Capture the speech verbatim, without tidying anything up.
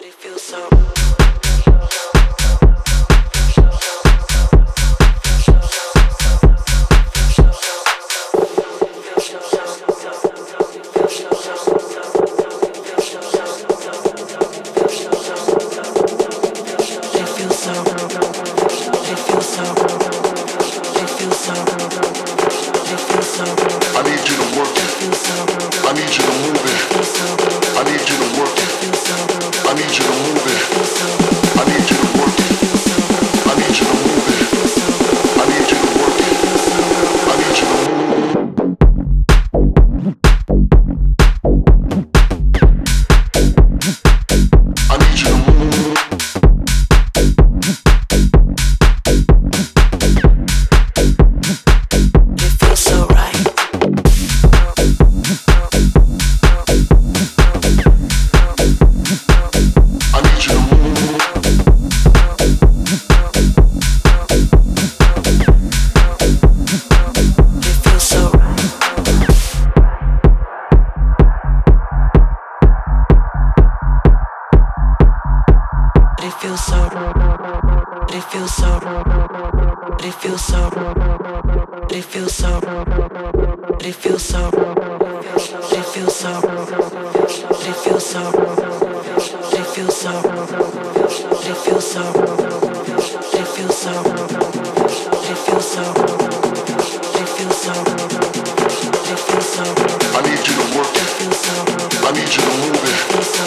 They feel so I need you to work it. I need you to move it.